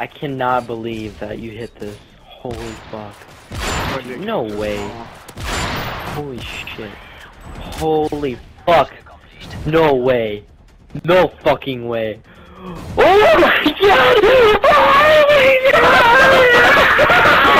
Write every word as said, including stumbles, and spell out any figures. I cannot believe that you hit this. Holy fuck. Dude, no way. Holy shit. Holy fuck. No way. No fucking way. Oh my god! Oh my god!